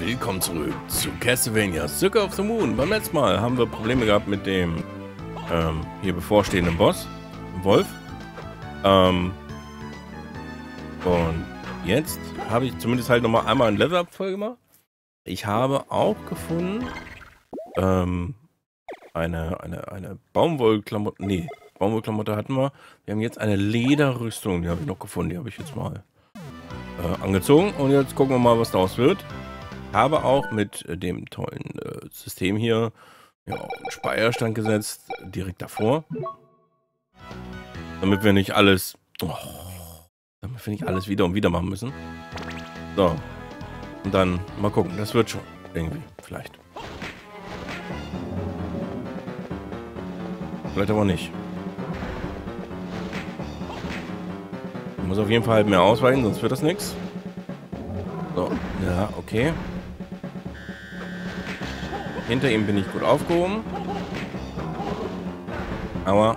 Willkommen zurück zu Castlevania Circle of the Moon. Beim letzten Mal haben wir Probleme gehabt mit dem hier bevorstehenden Boss, Wolf. Und jetzt habe ich zumindest halt nochmal einmal ein Level-Up voll gemacht. Ich habe auch gefunden eine Baumwollklamotte. Nee, Baumwollklamotte hatten wir. Wir haben jetzt eine Lederrüstung, die habe ich noch gefunden. Die habe ich jetzt mal angezogen. Und jetzt gucken wir mal, was daraus wird. Habe auch mit dem tollen System hier einen Speicherstand gesetzt, direkt davor. Damit wir nicht alles. Damit wir nicht alles wieder und wieder machen müssen. So. Und dann mal gucken. Das wird schon. Irgendwie. Vielleicht. Vielleicht aber nicht. Ich muss auf jeden Fall halt mehr ausweichen, sonst wird das nichts. So. Ja, okay. Hinter ihm bin ich gut aufgehoben. Aber.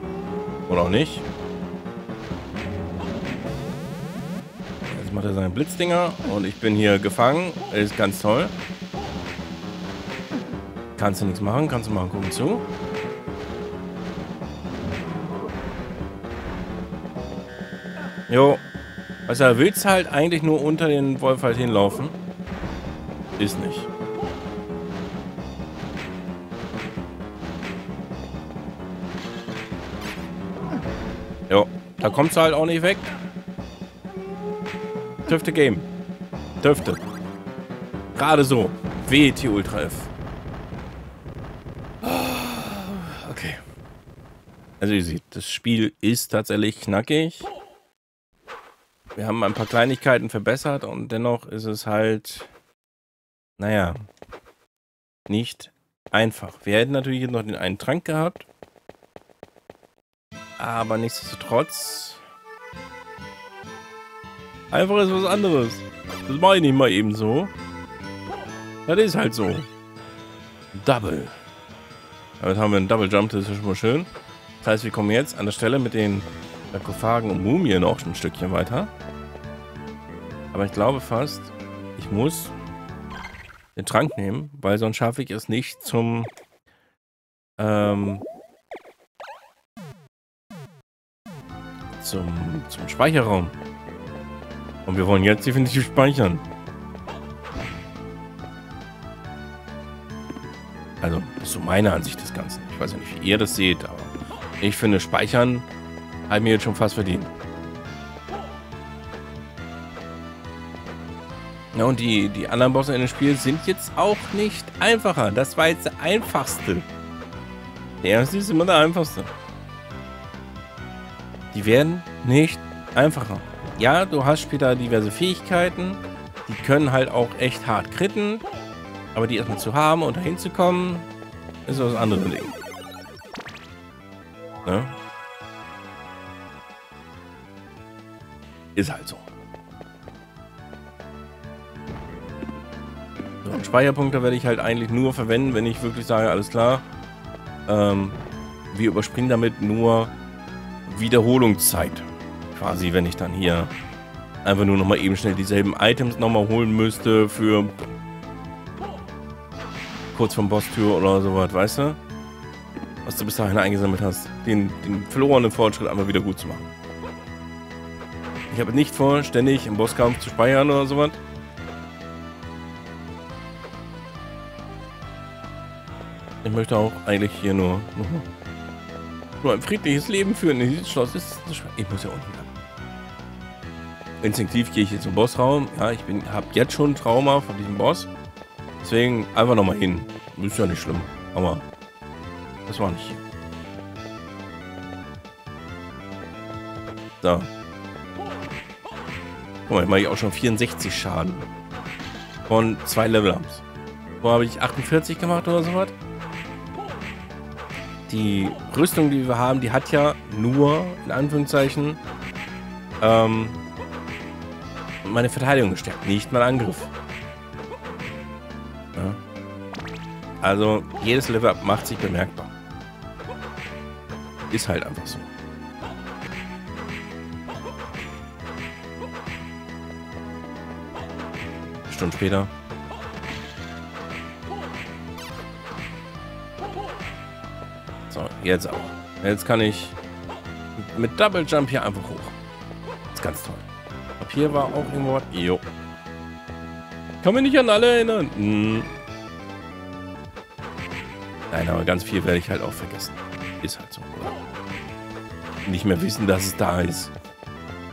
Oder auch nicht. Jetzt macht er seine Blitzdinger und ich bin hier gefangen. Ist ganz toll. Kannst du nichts machen, kannst du mal gucken zu. Jo. Also willst halt eigentlich nur unter den Wolf halt hinlaufen. Ist nicht. Jo, da kommst du halt auch nicht weg. Dürfte Game. Dürfte. Gerade so. WT Ultra F. Okay. Also ihr seht, das Spiel ist tatsächlich knackig. Wir haben ein paar Kleinigkeiten verbessert und dennoch ist es halt, naja, nicht einfach. Wir hätten natürlich jetzt noch den einen Trank gehabt. Aber nichtsdestotrotz. Einfach ist was anderes. Das mache ich nicht mal eben so. Das ist halt so. Double. Damit haben wir einen Double Jump, das ist schon mal schön. Das heißt, wir kommen jetzt an der Stelle mit den Sarkophagen und Mumien auch schon ein Stückchen weiter. Aber ich glaube fast, ich muss den Trank nehmen, weil sonst schaffe ich es nicht zum zum Speicherraum. Und wir wollen jetzt definitiv speichern. Also, das ist so meine Ansicht des Ganzen. Ich weiß ja nicht, wie ihr das seht, aber ich finde, speichern haben wir jetzt schon fast verdient. Ja, und die anderen Bosse in dem Spiel sind jetzt auch nicht einfacher. Das war jetzt der einfachste. Der erste ist immer der einfachste. Die werden nicht einfacher. Ja, du hast später diverse Fähigkeiten. Die können halt auch echt hart kritten. Aber die erstmal zu haben und dahin zu kommen, ist was anderes. Ne? Ist halt so. So, Speicherpunkte werde ich halt eigentlich nur verwenden, wenn ich wirklich sage, alles klar. Wir überspringen damit nur Wiederholungszeit. Quasi, wenn ich dann hier einfach nur nochmal eben schnell dieselben Items nochmal holen müsste für kurz vom Bosstür oder sowas, weißt du? Was du bis dahin eingesammelt hast. Den verlorenen Fortschritt einfach wieder gut zu machen. Ich habe nicht vor, ständig im Bosskampf zu speichern oder sowas. Ich möchte auch eigentlich hier nur ein friedliches Leben führen. Dieses Schloss ist so schwer. Ich muss ja unten lang. Instinktiv gehe ich jetzt zum Bossraum. Ja, ich habe jetzt schon Trauma von diesem Boss. Deswegen einfach nochmal hin. Ist ja nicht schlimm. Aber das war nicht. Da. Guck mal, ich mache ich auch schon 64 Schaden. Von 2 Level-Ups. Wo habe ich 48 gemacht oder sowas? Die Rüstung, die wir haben, die hat ja nur, in Anführungszeichen, meine Verteidigung gestärkt, nicht mein Angriff. Ja. Also, jedes Level-Up macht sich bemerkbar. Ist halt einfach so. Stunden später. Jetzt auch. Jetzt kann ich mit Double Jump hier einfach hoch. Das ist ganz toll. Ab hier war auch irgendwo... Jo. Kann mich nicht an alle erinnern. Hm. Nein, aber ganz viel werde ich halt auch vergessen. Ist halt so. Nicht mehr wissen, dass es da ist.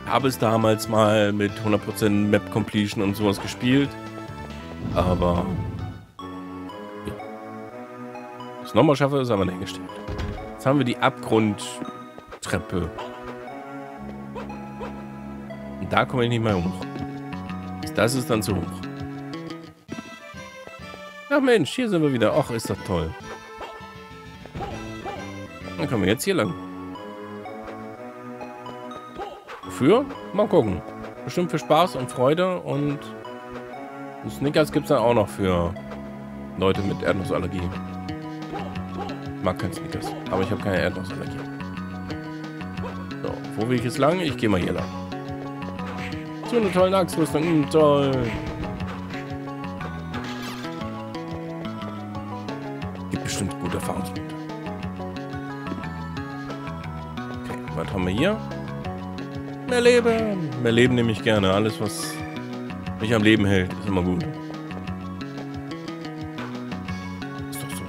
Habe es damals mal mit 100% Map Completion und sowas gespielt. Aber... ja. Das nochmal schaffe, ist aber dahingestellt. Jetzt haben wir die Abgrundtreppe. Und da komme ich nicht mehr hoch. Das ist dann zu hoch. Ach Mensch, hier sind wir wieder. Och, ist das toll. Dann kommen wir jetzt hier lang. Wofür? Mal gucken. Bestimmt für Spaß und Freude, und Snickers gibt es dann auch noch für Leute mit Erdnussallergie. Ich mag kein Snickers, aber ich habe keine Erdnussallergie. So, wo will ich jetzt lang? Ich gehe mal hier lang. So eine tolle Axtrüstung. Toll. Gibt bestimmt gute Erfahrungspunkte. Okay, was haben wir hier? Mehr Leben. Mehr Leben nehme ich gerne. Alles, was mich am Leben hält, ist immer gut. Ist doch so.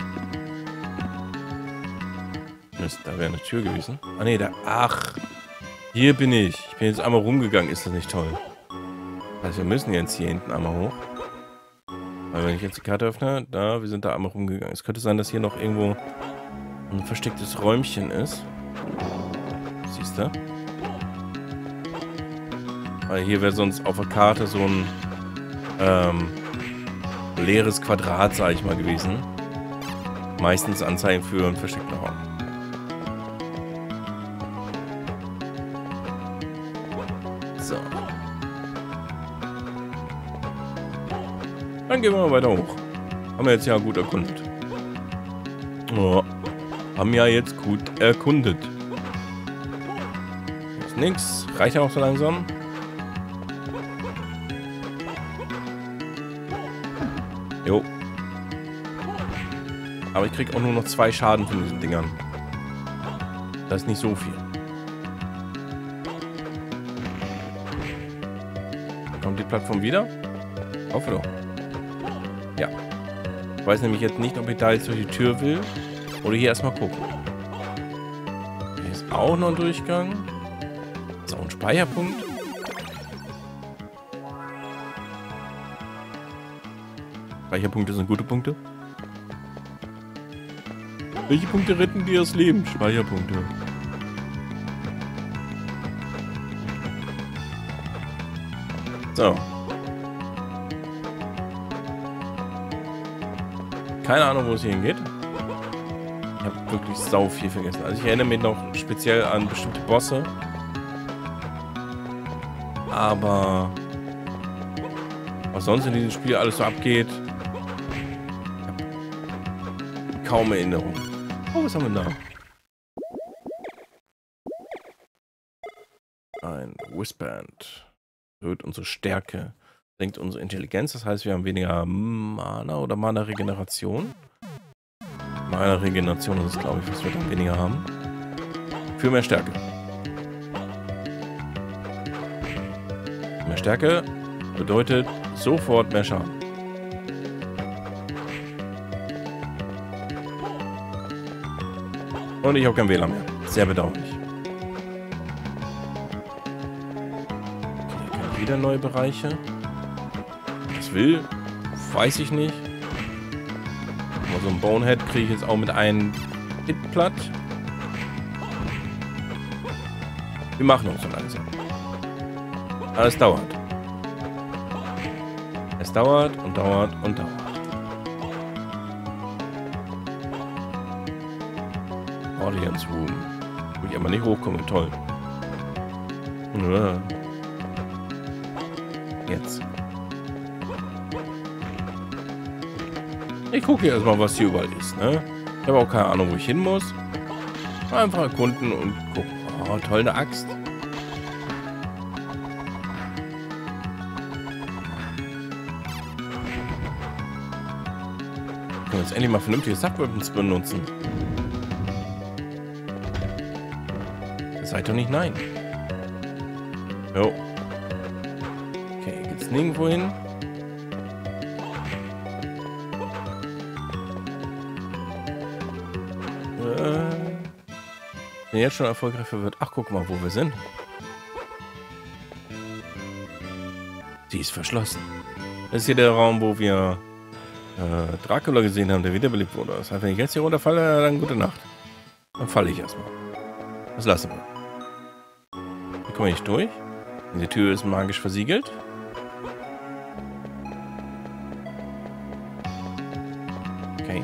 Mist, da wäre eine Tür gewesen. Ah ne, da. Ach. Hier bin ich. Ich bin jetzt einmal rumgegangen. Ist das nicht toll? Also wir müssen jetzt hier hinten einmal hoch. Weil wenn ich jetzt die Karte öffne, da, wir sind da einmal rumgegangen. Es könnte sein, dass hier noch irgendwo ein verstecktes Räumchen ist. Siehst du? Weil hier wäre sonst auf der Karte so ein leeres Quadrat, sage ich mal, gewesen. Meistens Anzeichen für einen versteckten Raum. So. Dann gehen wir mal weiter hoch. Haben wir jetzt ja gut erkundet. Oh, haben ja jetzt gut erkundet. Ist nix. Reicht ja auch so langsam. Jo. Aber ich krieg auch nur noch 2 Schaden von diesen Dingern. Das ist nicht so viel. Kommt die Plattform wieder? Auf oder? Ja. Ich weiß nämlich jetzt nicht, ob ich da jetzt durch die Tür will. Oder hier erstmal gucken. Hier ist auch noch ein Durchgang. Ist auch ein Speicherpunkt. Speicherpunkte sind gute Punkte. Welche Punkte retten dir das Leben? Speicherpunkte. So. Keine Ahnung, wo es hier hingeht. Ich habe wirklich sau viel vergessen. Also ich erinnere mich noch speziell an bestimmte Bosse. Aber was sonst in diesem Spiel alles so abgeht, kaum Erinnerung. Oh, was haben wir da? Ein Wristband. Erhöht unsere Stärke. Senkt unsere Intelligenz. Das heißt, wir haben weniger Mana oder Mana-Regeneration. Mana-Regeneration ist, glaube ich, was wir dann weniger haben. Für mehr Stärke. Mehr Stärke bedeutet sofort mehr Schaden. Und ich habe kein WLAN mehr. Sehr bedauerlich. Okay, wieder neue Bereiche. Was will, weiß ich nicht. Aber so ein Bonehead kriege ich jetzt auch mit einem Hit platt. Wir machen uns so langsam. Aber es dauert. Es dauert und dauert und dauert. Audience Room. Wo ich aber nicht hochkomme. Toll. Jetzt. Ich gucke hier erstmal, was hier überall ist. Ne? Ich habe auch keine Ahnung, wo ich hin muss. Einfach erkunden und gucken. Oh, toll, eine Axt. Ich kann jetzt endlich mal vernünftige Subweapons benutzen. Seid doch nicht nein. Jo. Okay, geht's nirgendwo hin. Wenn jetzt schon erfolgreicher wird. Ach, guck mal, wo wir sind. Die ist verschlossen. Das ist hier der Raum, wo wir Dracula gesehen haben, der wiederbelebt wurde. Das heißt, wenn ich jetzt hier runterfalle, dann gute Nacht. Dann falle ich erstmal. Das lassen wir. Hier komme ich nicht durch. Diese Tür ist magisch versiegelt. Okay.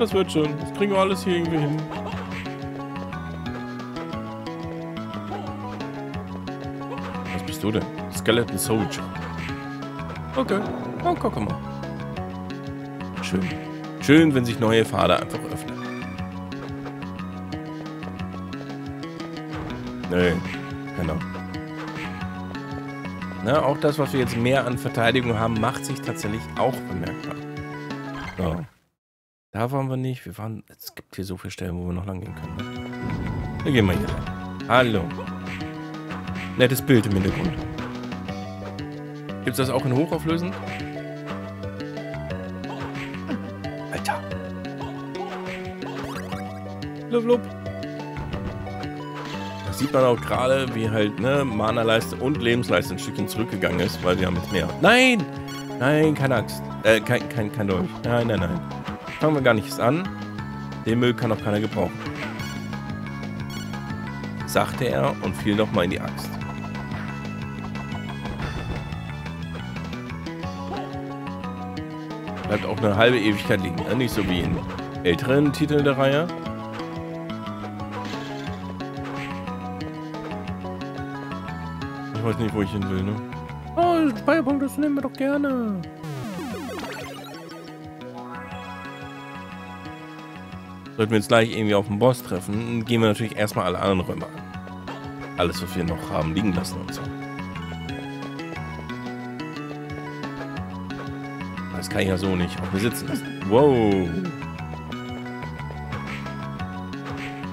Das wird schon. Das kriegen wir alles hier irgendwie hin. Du denn? Skeleton Soldier. Okay. Oh, guck mal. Schön. Schön, wenn sich neue Pfade einfach öffnen. Nö. Genau. Na, auch das, was wir jetzt mehr an Verteidigung haben, macht sich tatsächlich auch bemerkbar. So. Da waren wir nicht. Wir waren... Es gibt hier so viele Stellen, wo wir noch lang gehen können. Da gehen wir hier rein. Hallo. Nettes Bild im Hintergrund. Gibt's das auch in Hochauflösen? Alter. Blub, blub. Da sieht man auch gerade, wie halt, ne, Mana-Leiste und Lebensleiste ein Stückchen zurückgegangen ist, weil wir haben jetzt mehr. Nein! Nein, keine Axt. Kein Dolch. Nein, nein, nein. Fangen wir gar nichts an. Den Müll kann auch keiner gebrauchen. Sagte er und fiel nochmal in die Axt. Bleibt auch eine halbe Ewigkeit liegen. Nicht so wie in älteren Titeln der Reihe. Ich weiß nicht, wo ich hin will, ne? Oh, Speicherpunkt, das nehmen wir doch gerne. Sollten wir jetzt gleich irgendwie auf den Boss treffen, gehen wir natürlich erstmal alle anderen Räume an. Alles, was wir noch haben, liegen lassen und so. Das kann ich ja so nicht. Auch wir sitzen lassen. Wow.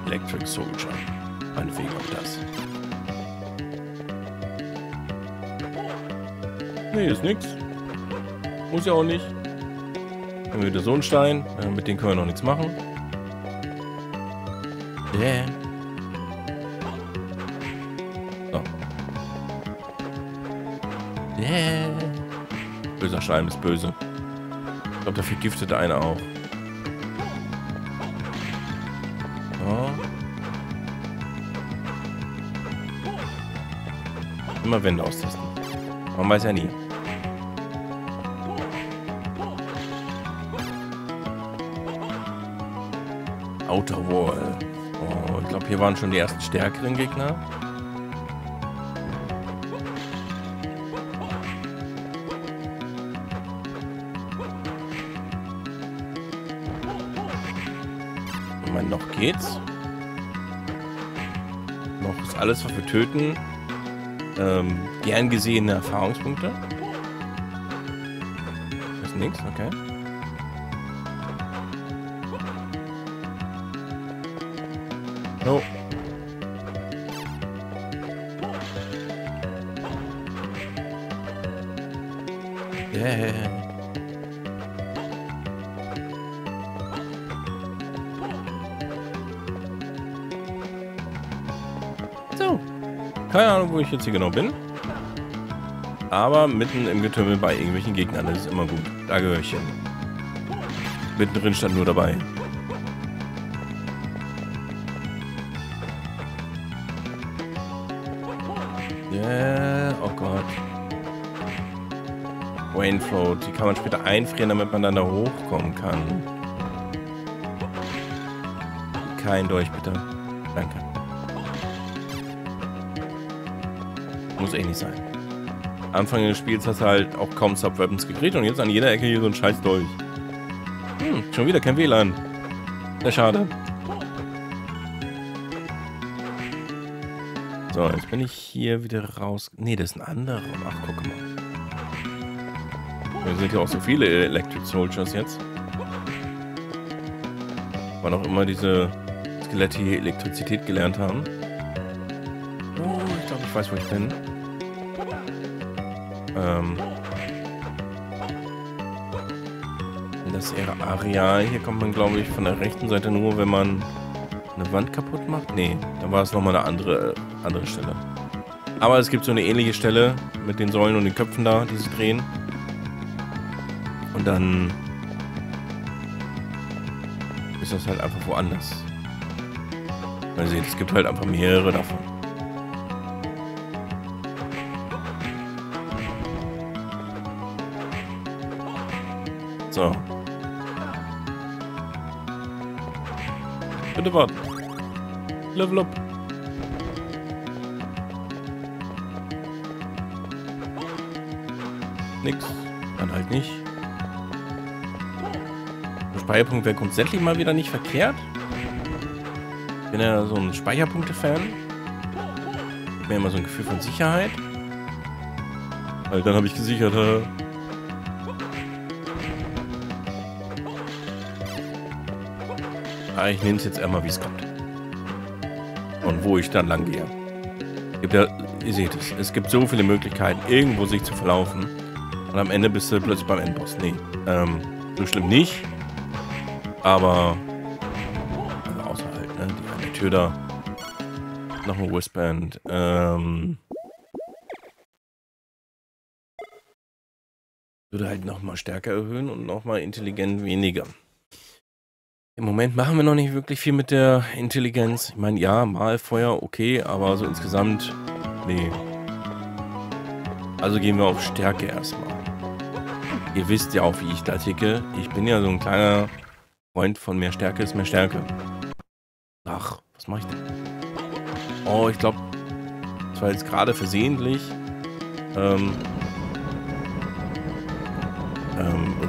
Electric Soldier. Meinetwegen auch das. Nee, ist nix. Muss ja auch nicht. Dann haben wir wieder so einen Stein. Mit denen können wir noch nichts machen. Yeah. So. Yeah. Böser Schleim ist böse. Ich glaube, da vergiftet einer auch. So. Immer Wände austesten. Man weiß ja nie. Outer Wall. Oh, ich glaube, hier waren schon die ersten stärkeren Gegner. Ich meine, noch geht's. Noch ist alles, was wir töten. Gern gesehene Erfahrungspunkte. Das ist nix, okay. No. Yeah. So. Keine Ahnung, wo ich jetzt hier genau bin. Aber mitten im Getümmel bei irgendwelchen Gegnern, das ist immer gut. Da gehöre ich hin. Mittendrin stand nur dabei. Oh Gott. Rainfloat, die kann man später einfrieren, damit man dann da hochkommen kann. Kein Dolch, bitte. Danke. Muss eh nicht sein. Anfang des Spiels hast du halt auch kaum Sub-Weapons gekriegt und jetzt an jeder Ecke hier so ein scheiß Dolch. Schon wieder kein WLAN. Na schade. So, jetzt bin ich hier wieder raus. Ne, das ist ein anderer. Ach, guck mal. Wir sind ja auch so viele Electric Soldiers jetzt. Wann auch immer diese Skelette hier Elektrizität gelernt haben. Oh, ich glaube, ich weiß, wo ich bin. Das Areal hier kommt man, glaube ich, von der rechten Seite nur, wenn man eine Wand kaputt macht. Nee, da war es nochmal eine andere Stelle. Aber es gibt so eine ähnliche Stelle mit den Säulen und den Köpfen da, die sich drehen. Und dann ist das halt einfach woanders. Mal sehen, es gibt halt einfach mehrere davon. So. Bitte warten. Level up. Nix. Dann halt nicht. Der Speicherpunkt wäre grundsätzlich mal wieder nicht verkehrt. Ich bin ja so ein Speicherpunkte-Fan. Ich habe immer so ein Gefühl von Sicherheit. Weil dann habe ich gesichert. Ich nehme es jetzt einmal, wie es kommt. Und wo ich dann lang gehe. Ja, ihr seht es. Es gibt so viele Möglichkeiten, irgendwo sich zu verlaufen. Und am Ende bist du plötzlich beim Endboss. Nee, so schlimm nicht. Aber also außerhalb, ne? Die eine Tür da. Noch ein Wristband. Würde halt nochmal stärker erhöhen und nochmal intelligent weniger. Im Moment machen wir noch nicht wirklich viel mit der Intelligenz. Ich meine, ja, mal Feuer, okay, aber so insgesamt, nee. Also gehen wir auf Stärke erstmal. Ihr wisst ja auch, wie ich da ticke. Ich bin ja so ein kleiner Freund von mehr Stärke ist mehr Stärke. Ach, was mache ich denn? Oh, ich glaube, das war jetzt gerade versehentlich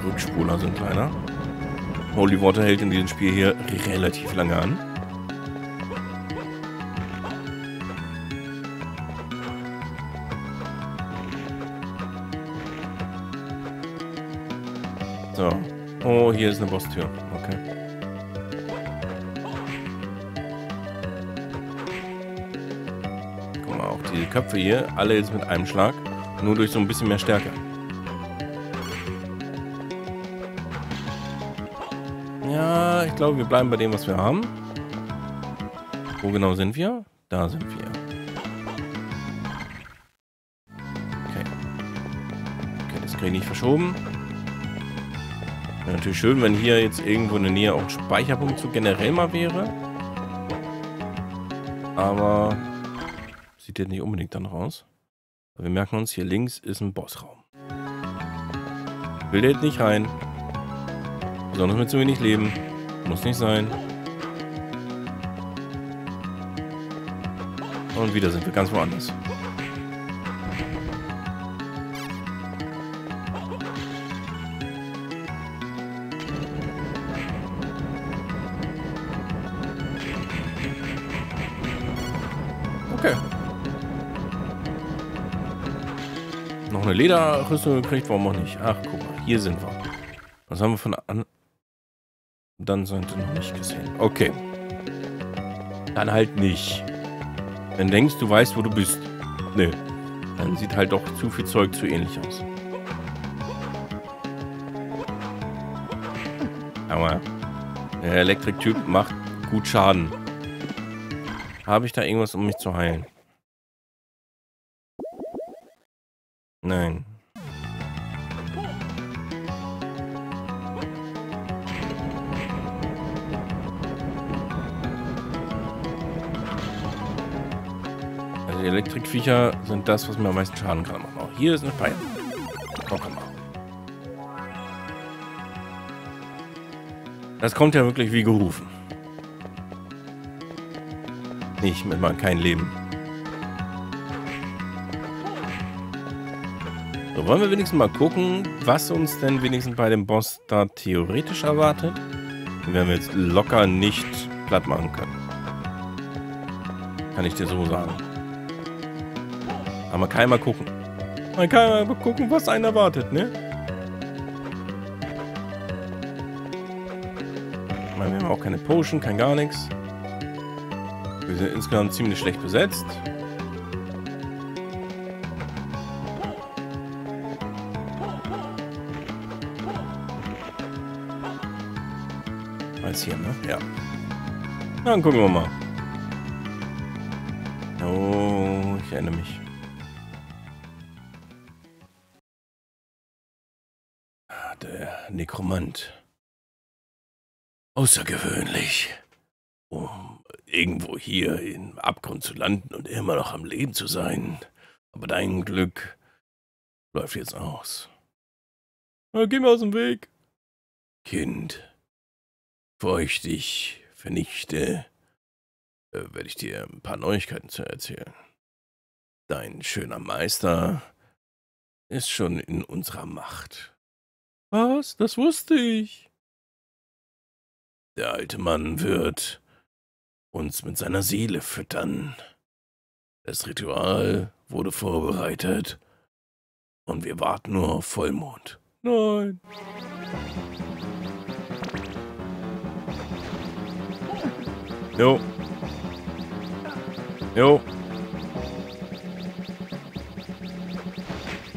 Rückspuler sind kleiner. Holy Water hält in diesem Spiel hier relativ lange an. So. Oh, hier ist eine Bosstür. Okay. Guck mal, auch diese Köpfe hier, alle jetzt mit einem Schlag. Nur durch so ein bisschen mehr Stärke. Ja, ich glaube, wir bleiben bei dem, was wir haben. Wo genau sind wir? Da sind wir. Okay. Okay, das kriege ich nicht verschoben. Wäre natürlich schön, wenn hier jetzt irgendwo in der Nähe auch ein Speicherpunkt zu generell mal wäre. Aber sieht jetzt nicht unbedingt danach aus. Aber wir merken uns, hier links ist ein Bossraum. Will der jetzt nicht rein. Besonders mit zu wenig Leben. Muss nicht sein. Und wieder sind wir ganz woanders. Okay. Noch eine Lederrüstung gekriegt, warum auch nicht? Ach, guck mal, hier sind wir. Was haben wir von an? Dann sind wir noch nicht gesehen. Okay. Dann halt nicht. Wenn du denkst, du weißt, wo du bist. Nö. Dann sieht halt doch zu viel Zeug zu ähnlich aus. Aber der Elektrik-Typ macht gut Schaden. Habe ich da irgendwas, um mich zu heilen? Nein. Die Elektrikviecher sind das, was mir am meisten Schaden kann. Auch hier ist eine Pfeil. Oh, komm mal. Das kommt ja wirklich wie gerufen. Nicht mit mal kein Leben. So, wollen wir wenigstens mal gucken, was uns denn wenigstens bei dem Boss da theoretisch erwartet. Den werden wir jetzt locker nicht platt machen können. Kann ich dir so sagen. Aber man kann mal gucken. Man kann mal gucken, was einen erwartet, ne? meine, wir haben auch keine Potion, kein gar nichts. Wir sind insgesamt ziemlich schlecht besetzt. Alles hier, ne? Ja. Dann gucken wir mal. Oh, ich erinnere mich. Der Nekromant. Außergewöhnlich. Um irgendwo hier im Abgrund zu landen und immer noch am Leben zu sein. Aber dein Glück läuft jetzt aus. Na, geh mir aus dem Weg. Kind, bevor ich dich vernichte, werde ich dir ein paar Neuigkeiten zu erzählen. Dein schöner Meister ist schon in unserer Macht. Was? Das wusste ich. Der alte Mann wird uns mit seiner Seele füttern. Das Ritual wurde vorbereitet und wir warten nur auf Vollmond. Nein. Jo. Jo.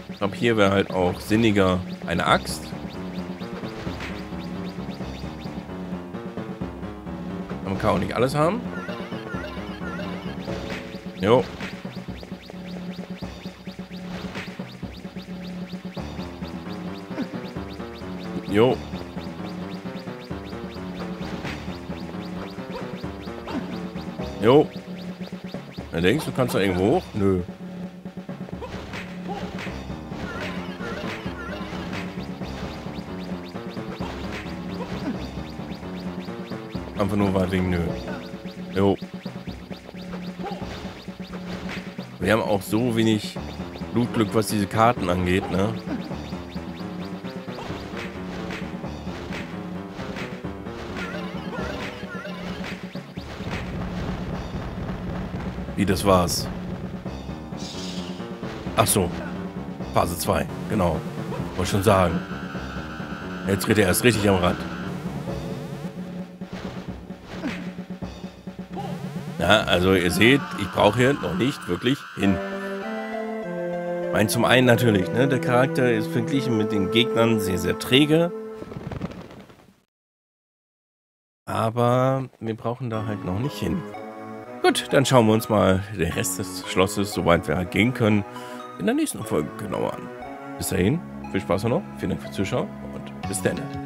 Ich glaube, hier wäre halt auch sinniger eine Axt. Man kann auch nicht alles haben. Jo. Jo. Jo. Na, denkst du, kannst da irgendwo hoch? Nö. Einfach nur weil wegen nö. Jo. Wir haben auch so wenig Blutglück, was diese Karten angeht, ne? Wie, das war's? Ach so. Phase 2. Genau. Wollte schon sagen. Jetzt dreht er erst richtig am Rad. Ja, also ihr seht, ich brauche hier noch nicht wirklich hin. Ich meine, zum einen natürlich, ne, der Charakter ist verglichen mit den Gegnern sehr, sehr träge. Aber wir brauchen da halt noch nicht hin. Gut, dann schauen wir uns mal den Rest des Schlosses, soweit wir halt gehen können, in der nächsten Folge genauer an. Bis dahin, viel Spaß noch, vielen Dank fürs Zuschauen und bis dann.